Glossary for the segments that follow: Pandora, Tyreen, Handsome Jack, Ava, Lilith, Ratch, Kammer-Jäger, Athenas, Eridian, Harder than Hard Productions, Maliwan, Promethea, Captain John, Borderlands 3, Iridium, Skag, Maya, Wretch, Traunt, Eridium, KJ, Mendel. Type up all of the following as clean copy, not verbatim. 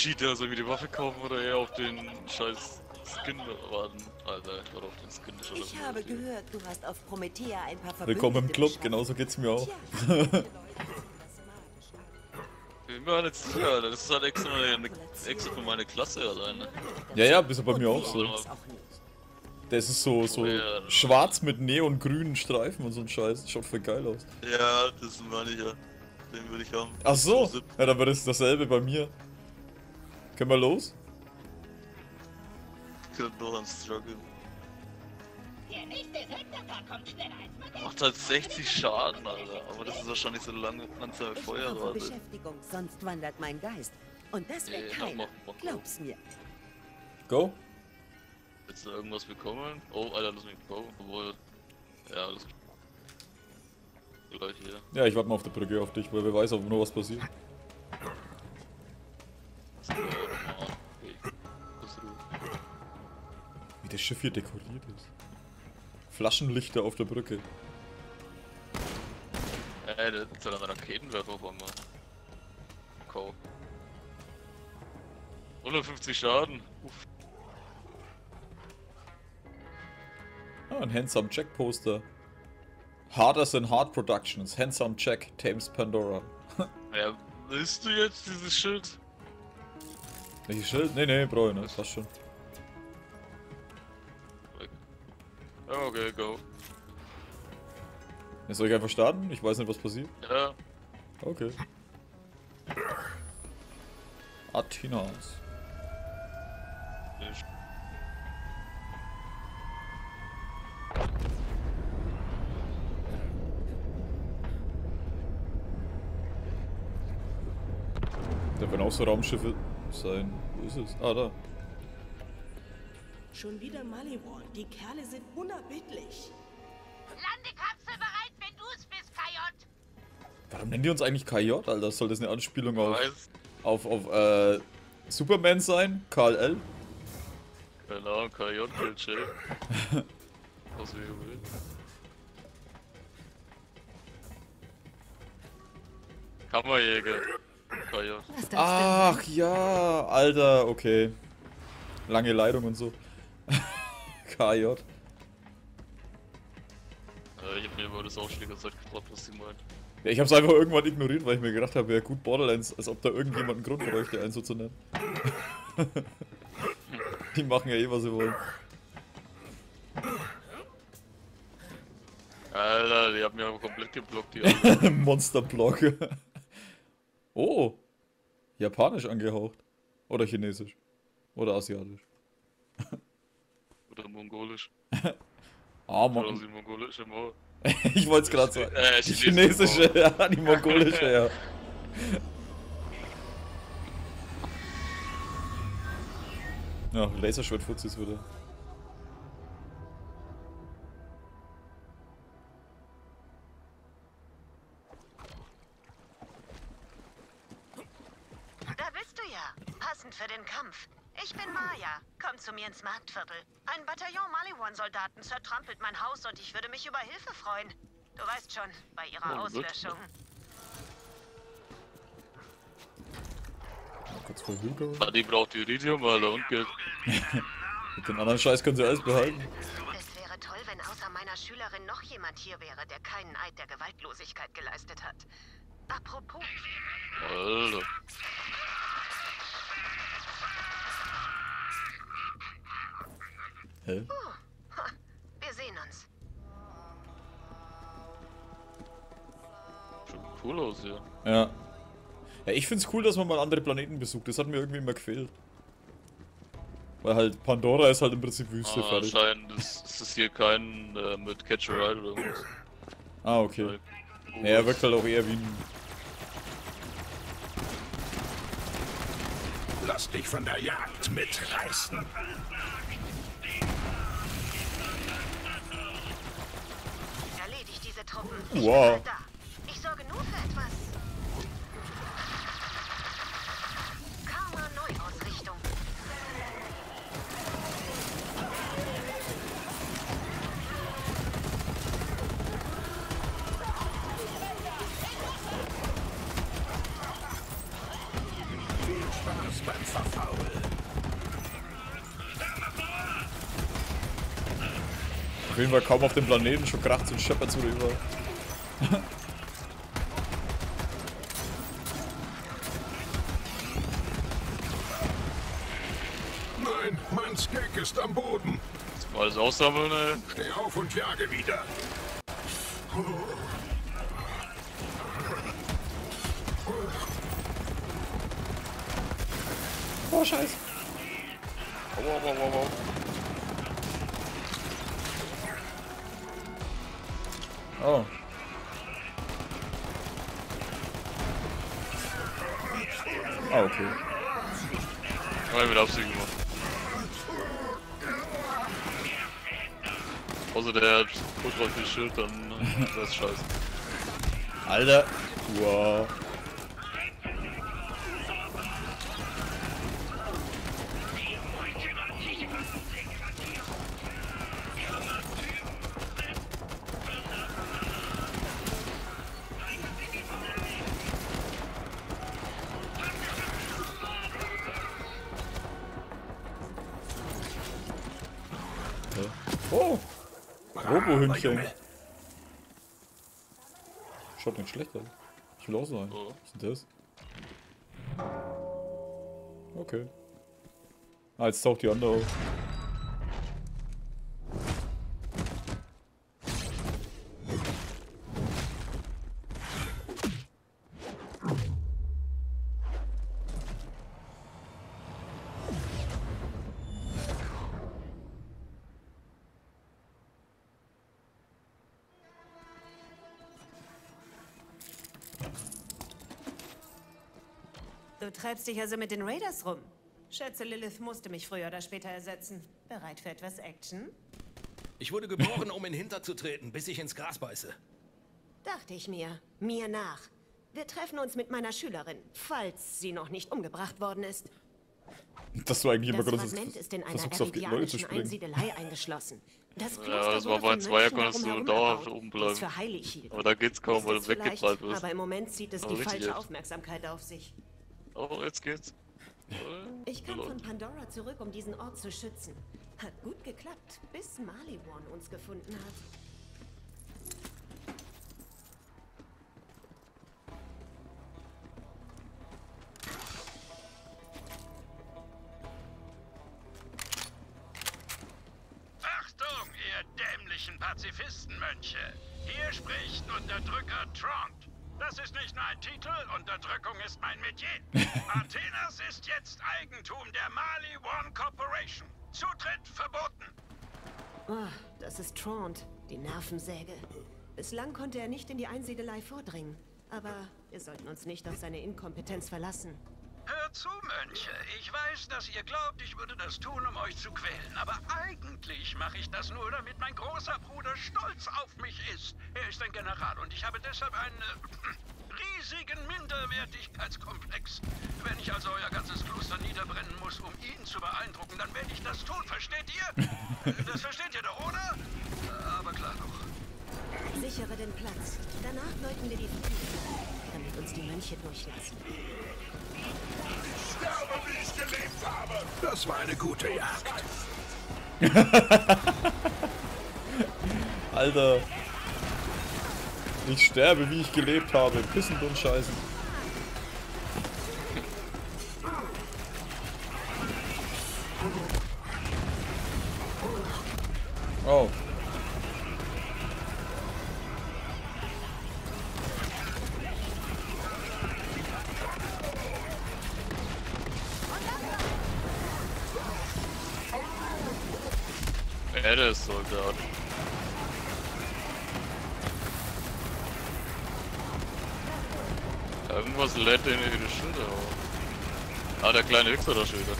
Cheater, soll ich mir die Waffe kaufen oder eher auf den scheiß Skin warten? Alter, ich warte auf den Skin schon. Ich habe gehört, du hast auf Promethea ein paar Verbündete. Willkommen im Club, genauso geht's mir auch. Ich bin halt jetzt früher, Alter. Das ist halt extra für meine Klasse alleine. Ja, ja, bist du bei mir auch so. Das ist so ja, schwarz mit neongrünen Streifen und so ein Scheiß. Schaut voll geil aus. Ja, das meine ich ja. Den würde ich haben. Ach so, ja, dann wäre das dasselbe bei mir. Können wir los? Ich könnte noch am Struggle. Macht halt 60 Schaden, Alter. Aber das ist wahrscheinlich so lange Panzer Feuerrate. Beschäftigung, sonst wandert mein Geist. Und das wäre keiner. Glaub's mir. Go. Willst du irgendwas bekommen? Oh, Alter, lass mich go. Obwohl. Ja, alles gut. Gleich hier. Ja, ich warte mal auf der Brücke auf dich, weil wer weiß, ob nur was passiert. Wie das Schiff hier dekoriert ist. Flaschenlichter auf der Brücke. Ey, das ist doch ein Raketenwerfer auf einmal. Cool. 150 Schaden. Uff. Ah, ein Handsome Jack Poster. Harder than Hard Productions. Handsome Jack tames Pandora. Ja, willst du jetzt dieses Schild? Welches Schild? Nee, brauch ich nicht. Passt schon. Okay, go. Jetzt soll ich einfach starten? Ich weiß nicht, was passiert. Ja. Okay. Athenas. Da können auch so Raumschiffe sein. Wo ist es? Ah, da. Schon wieder Maliwan. Die Kerle sind unerbittlich. Landekapsel bereit, wenn du es bist, KJ. Warum nennen die uns eigentlich KJ, Alter? Soll das eine Anspielung auf Superman sein? KL? Keine Ahnung, KJ, KJ. Was wir hier will. Kammerjäger. KJ. Ach ja, Alter, okay. Lange Leitung und so. KJ. Ich hab mir über das auch schon die ganze Zeit gefragt, was sie meint. Ja, ich hab's einfach irgendwann ignoriert, weil ich mir gedacht habe, ja gut, Borderlands, als ob da irgendjemand einen Grund bräuchte, einen so zu nennen. Die machen ja eh, was sie wollen. Alter, die haben mich aber komplett geblockt, die Monsterblock. Oh! Japanisch angehaucht. Oder Chinesisch. Oder asiatisch. Oder mongolisch. Ah, mongolische. Ich wollte es gerade sagen. Die chinesische, ja, die mongolische, ja. Ja, Laserschwertfuzis wieder. Da bist du ja. Passend für den Kampf. Ich bin Maya. Komm zu mir ins Marktviertel. Ein Bataillon Maliwan-Soldaten zertrampelt mein Haus und ich würde mich über Hilfe freuen. Du weißt schon, bei ihrer Auslöschung. Die braucht Iridium, Alter, und Geld. Mit den anderen Scheiß können sie alles behalten. Es wäre toll, wenn außer meiner Schülerin noch jemand hier wäre, der keinen Eid der Gewaltlosigkeit geleistet hat. Apropos... Alter. Hä? Wir sehen uns. Schon cool aus hier. Ja. Ja, ich find's cool, dass man mal andere Planeten besucht. Das hat mir irgendwie immer gefehlt. Weil halt Pandora ist halt im Prinzip Wüste, fertig. Anscheinend ist es hier kein mit Catch a Ride oder irgendwas. Ah, okay. Weil, ja, er wirkt halt auch eher wie ein... Lass dich von der Jagd mitreißen. Ich wow. Bin halt da. Ich sorge nur für etwas. Karma Neuausrichtung. Viel Spaß beim Fahren. Auf jeden Fall kaum auf dem Planeten, schon kracht und scheppert's wieder überall. Nein, mein Skag ist am Boden. Jetzt mal alles aussammeln, ey. Steh auf und jage wieder. Oh, Scheiße. Oh, oh, oh, oh, oh. Oh. Ah, okay. Oh, ich bin absiegen gemacht. Außer der hat Push auf den Schild, dann das ist scheiße. Alter! Wow. Robo-Hündchen. Schaut nicht schlecht aus. Ich will auch sein. Oh. Was ist denn das? Okay. Ah, jetzt taucht die andere auf. Du treibst dich also mit den Raiders rum. Schätze, Lilith musste mich früher oder später ersetzen. Bereit für etwas Action? Ich wurde geboren, um in den Hintern zu treten, bis ich ins Gras beiße. Dachte ich mir. Mir nach. Wir treffen uns mit meiner Schülerin, falls sie noch nicht umgebracht worden ist. Das war eigentlich immer das Fragment ist in einer eridianischen Einsiedelei eingeschlossen. Das ja, das war bei Zweier, konntest du dauerhaft oben bleiben. Aber da geht's kaum, weil du weggeprallt wirst. Aber im Moment zieht es die falsche Aufmerksamkeit auf sich. Oh, jetzt geht's. Ich kam von Pandora zurück, um diesen Ort zu schützen. Hat gut geklappt, bis Maliwan uns gefunden hat. Achtung, ihr dämlichen Pazifistenmönche! Hier spricht Unterdrücker Traunt. Das ist nicht nur ein Titel, Unterdrückung ist mein Metier. Athenas ist jetzt Eigentum der Maliwan Corporation. Zutritt verboten. Oh, das ist Traunt, die Nervensäge. Bislang konnte er nicht in die Einsiedelei vordringen. Aber wir sollten uns nicht auf seine Inkompetenz verlassen. Hört zu, Mönche. Ich weiß, dass ihr glaubt, ich würde das tun, um euch zu quälen. Aber eigentlich mache ich das nur, damit mein großer Bruder stolz auf mich ist. Er ist ein General und ich habe deshalb einen riesigen Minderwertigkeitskomplex. Wenn ich also euer ganzes Kloster niederbrennen muss, um ihn zu beeindrucken, dann werde ich das tun. Versteht ihr? Das versteht ihr doch, oder? Aber klar doch. Sichere den Platz. Danach läuten wir die Tür, damit uns die Mönche durchlassen. Ich sterbe, wie ich gelebt habe! Das war eine gute Jagd. Alter. Ich sterbe, wie ich gelebt habe. Pissen und scheißen. Oh. Der ist Soldat. Irgendwas lädt den in die Schilder auf. Ah, der kleine Hüchser da schildert.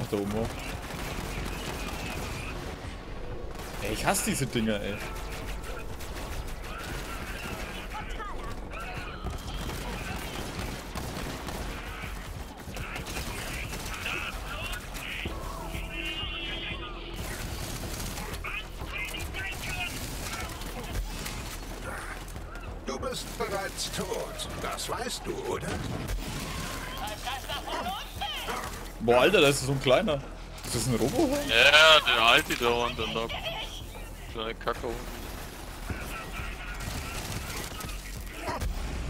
Ach, da oben auch. Ey, ich hasse diese Dinger, ey. wirst bereits tot. Das weißt du, oder? Boah, Alter, das ist so ein kleiner. Ist das ein Robo? Ja, der alte da und dann da. Kleine Kacke.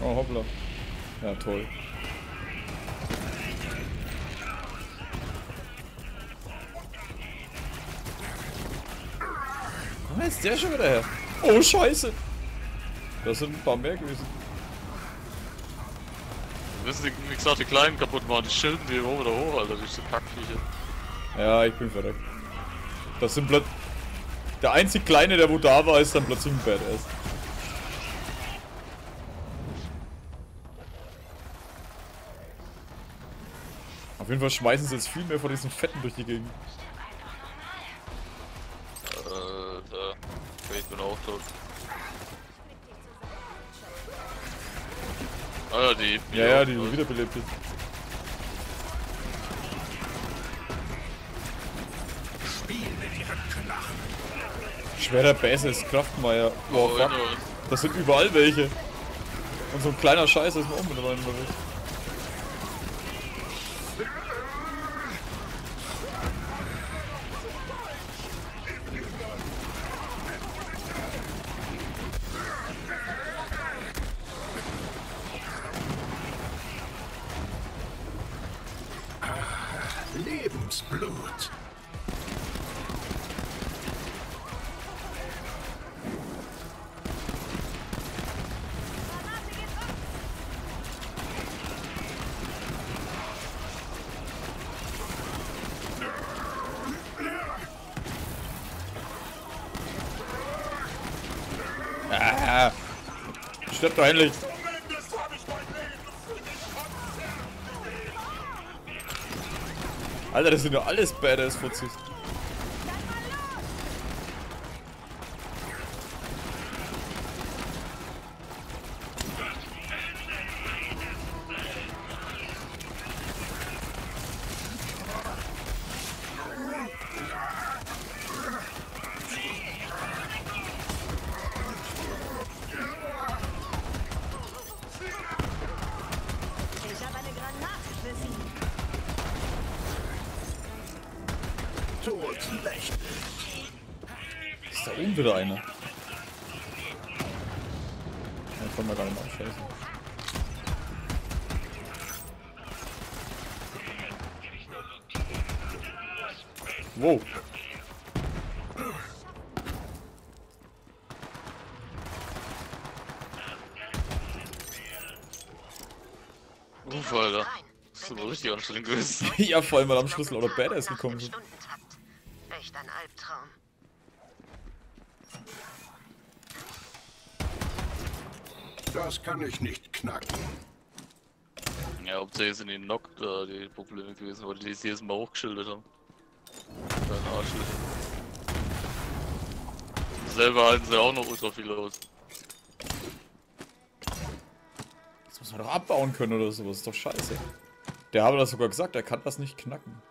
Oh, hoppla. Ja, toll. Da ist der schon wieder her. Oh, scheiße. Das sind ein paar mehr gewesen. Das sind, wie gesagt, die Kleinen kaputt waren. Die schilden die oben da hoch, Alter. Diese Kackviecher. Ja, ich bin verreckt. Das sind plötzlich... Der einzig Kleine, der wo da war, ist dann plötzlich ein Badass. Auf jeden Fall schmeißen sie jetzt viel mehr von diesen Fetten durch die Gegend. Ich bin auch tot. Ah ja, die... Ja, die sind wiederbelebt. Schwerer Bass ist Kraftmeier. Wow, fuck. Das sind überall welche. Und so ein kleiner Scheiß ist mir auch mit rein unterwegs. Lebensblut. Ah, stirbt doch endlich. Alter, das sind ja alles Badass-Fuzzis. Ist da oben wieder einer? Dann können wir gar nicht mal abschließen. Wow! Uff, Alter. Das ist aber richtig anstrengend gewesen. Ja, vor allem, weil am Schlüssel oder Badass gekommen sind. Echt ein Albtraum. Das kann ich nicht knacken. Ja, hauptsächlich sind die Knock da die Probleme gewesen, weil die es jedes Mal hochgeschildert haben. Dein Arschlich. Selber halten sie auch noch ultra viel aus. Das muss man doch abbauen können oder sowas, ist doch scheiße. Der habe das sogar gesagt, er kann das nicht knacken.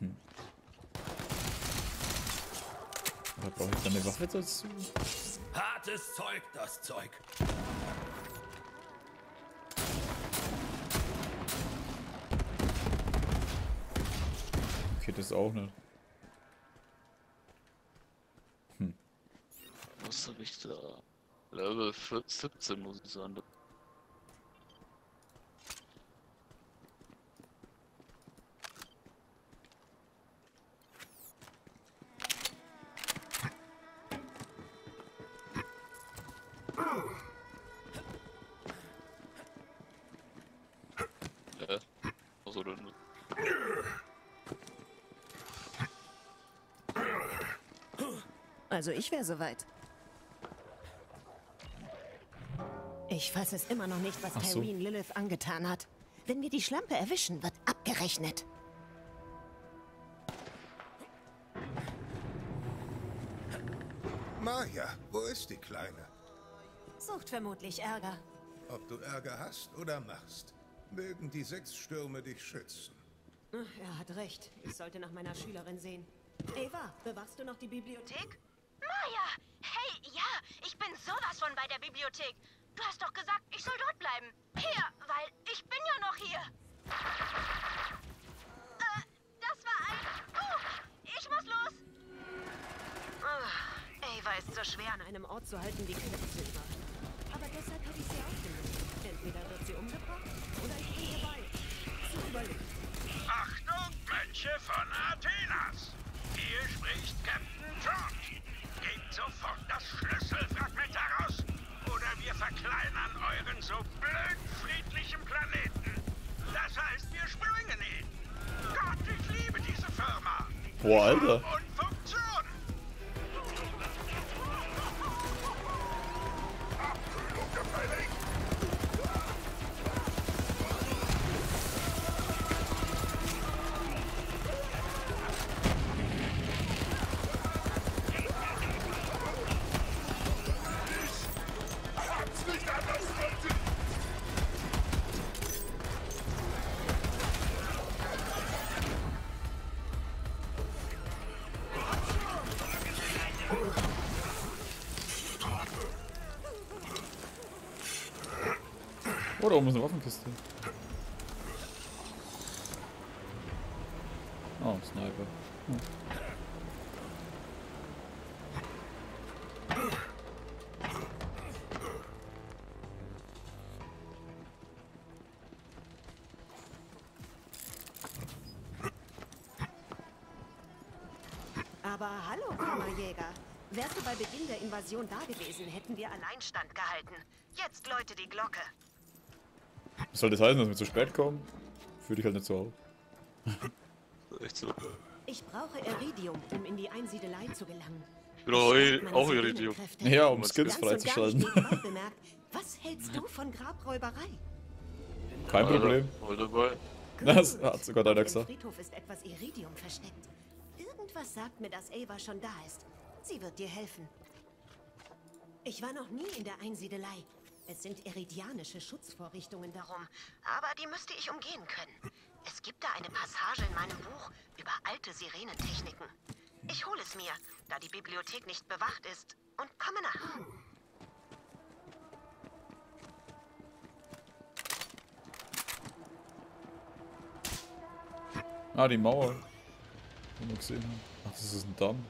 Da brauche ich dann eine Waffe dazu. Hartes Zeug, das Zeug. Okay, das auch nicht. Was hab ich da? Level 17 muss ich sein. Also ich wäre soweit. Ich fasse es immer noch nicht, was Tyreen Lilith angetan hat. Wenn wir die Schlampe erwischen, wird abgerechnet. Maya, wo ist die Kleine? Sucht vermutlich Ärger. Ob du Ärger hast oder machst, mögen die 6 Stürme dich schützen. Er hat recht. Ich sollte nach meiner Schülerin sehen. Ava, bewachst du noch die Bibliothek? Maya! Hey, ja, Ich bin sowas von bei der Bibliothek. Du hast doch gesagt, ich soll dort bleiben. Hier, weil ich bin ja noch hier. Das war ein... ich muss los. Ava ist so schwer an einem Ort zu halten wie Quecksilber. Aber deshalb habe ich sie aufgenommen. Entweder wird sie umgebracht oder ich bin dabei. Zu überleben. Achtung, Mönche von Athenas! Hier spricht Captain John. Gebt sofort das Schlüsselfragment heraus, oder wir verkleinern euren so blöd friedlichen Planeten. Das heißt, wir springen ihn. Gott, ich liebe diese Firma. Boah, Alter. Und Funktion. Oh, da oben ist eine Waffenkiste. Oh, ein Sniper. Hm. Aber hallo, Kammerjäger. Wärst du bei Beginn der Invasion da gewesen, hätten wir Alleinstand gehalten. Jetzt läutet die Glocke. Was soll das heißen, dass wir zu spät kommen? Fühl dich halt nicht so auf. Echt so. Ich brauche Eridium, um in die Einsiedelei zu gelangen. Ich brauche auch Eridium. Ja, um Skills freizuschalten. Was hältst du von Grabräuberei? Kein Problem. Voll dabei. Das hat sogar deiner gesagt. Im Friedhof ist etwas Eridium versteckt. Irgendwas sagt mir, dass Ava schon da ist. Sie wird dir helfen. Ich war noch nie in der Einsiedelei. Es sind eridianische Schutzvorrichtungen darum, aber die müsste ich umgehen können. Es gibt da eine Passage in meinem Buch über alte Sirenentechniken. Ich hole es mir, da die Bibliothek nicht bewacht ist, und komme nach. Ah, die Mauer. Haben wir gesehen. Ach, das ist ein Damm.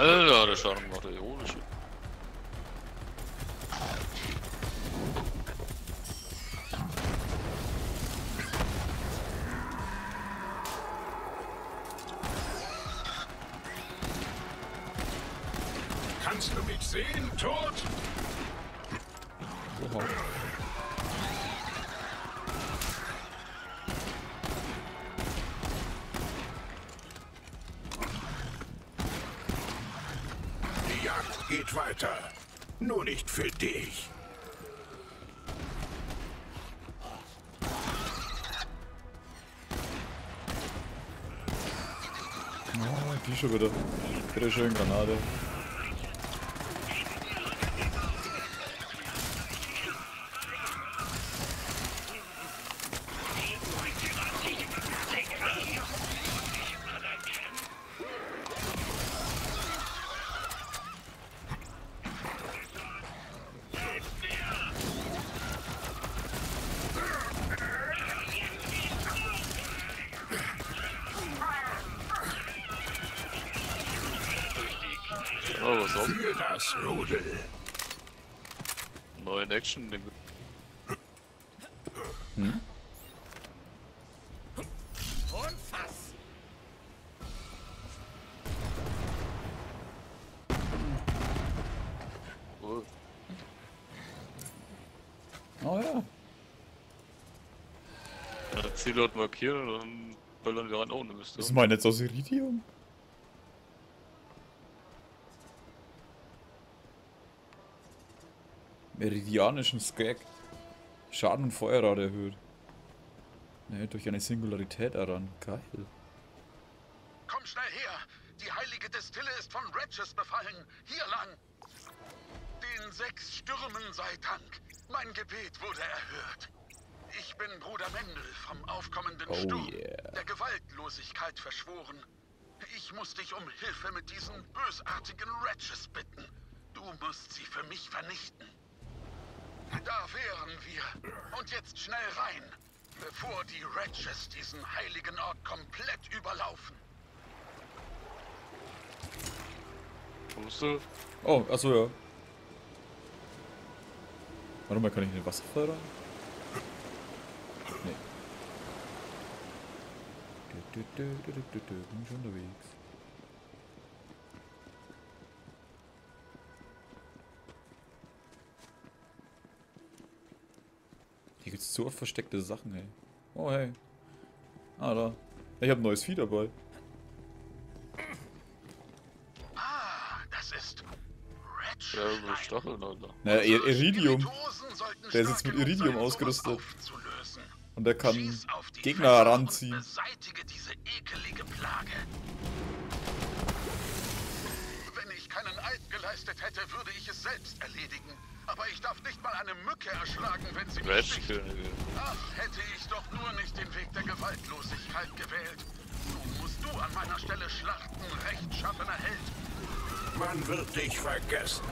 Alter, der Schaden macht der hohle Shit. Kannst du mich sehen, Tod? Oha. Geht weiter. Nur nicht für dich. Oh, die schon wieder. Bitte schön, Granate. Für das Rudel. Neuen Action. Hm? Und fass. Oh. Oh ja. Ja, Ziel dort markieren und dann ballern wir rein ohne Mist. Ist mein jetzt aus Iridium? Meridianischen Skag. Schaden und Feuerrate erhöht. Ne, durch eine Singularität heran. Geil. Komm schnell her! Die heilige Destille ist von Wretches befallen. Hier lang. Den 6 Stürmen sei Dank. Mein Gebet wurde erhört. Ich bin Bruder Mendel vom aufkommenden Sturm, der Gewaltlosigkeit verschworen. Ich muss dich um Hilfe mit diesen bösartigen Wretches bitten. Du musst sie für mich vernichten. Da wären wir. Und jetzt schnell rein, bevor die Wretches diesen heiligen Ort komplett überlaufen. Kommst du? Oh, achso, ja. Warte mal, kann ich in den Wasser fördern? Nee. Bin schon unterwegs. Hier gibt es so oft versteckte Sachen, ey. Oh, hey. Ah, da. Ich habe ein neues Vieh dabei. Ah, das ist Ratch. Ja, über Stacheln, Alter. Na, Iridium. Der ist jetzt mit Iridium ausgerüstet. Und der kann Gegner heranziehen. Beseitige diese ekelige Plage. Wenn ich keinen Eid geleistet hätte, würde ich es selbst erledigen. Aber ich darf nicht mal eine Mücke erschlagen, wenn sie mich sticht. Ach, hätte ich doch nur nicht den Weg der Gewaltlosigkeit gewählt. Nun musst du an meiner Stelle schlachten, rechtschaffener Held. Man wird dich vergessen.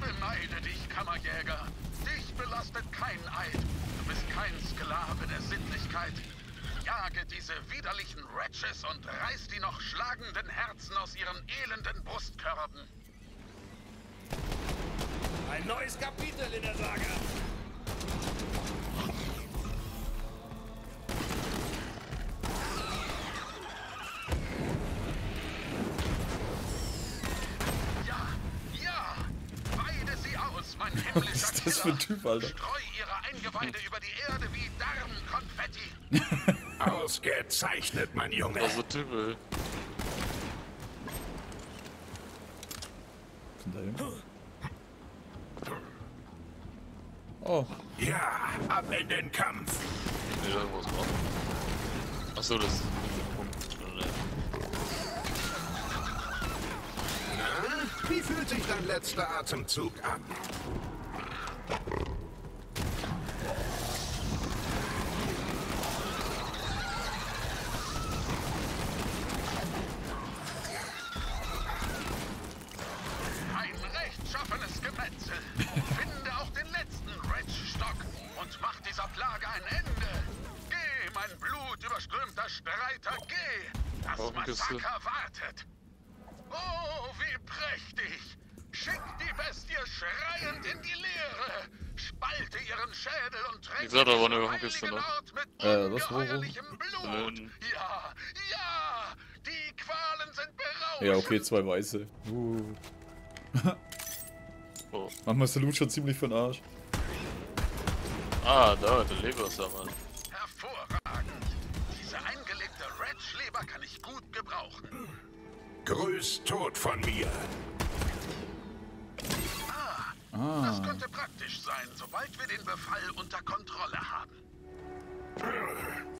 Beneide dich, Kammerjäger. Dich belastet kein Eid. Du bist kein Sklave der Sittlichkeit. Jage diese widerlichen Wretches und reiß die noch schlagenden Herzen aus ihren elenden Brustkörben. Ein neues Kapitel in der Saga. Was ist das für ein Typ, Alter? Streu ihre Eingeweide über die Erde wie Darmkonfetti. Ausgezeichnet, mein Junge. Was für ein Typ, ey. Oh. Ja, ab in den Kampf. Nee, da muss man. Achso, das ist der Punkt. Na, wie fühlt sich dein letzter Atemzug an? Ja, okay, 2 Weiße. Oh. Manchmal ist der Loot schon ziemlich für den Arsch. Ah, da, der Lebersammler. Hervorragend. Diese eingelegte Ratch-Leber kann ich gut gebrauchen. Grüß Tod von mir. Ah, das könnte praktisch sein, sobald wir den Befall unter Kontrolle haben.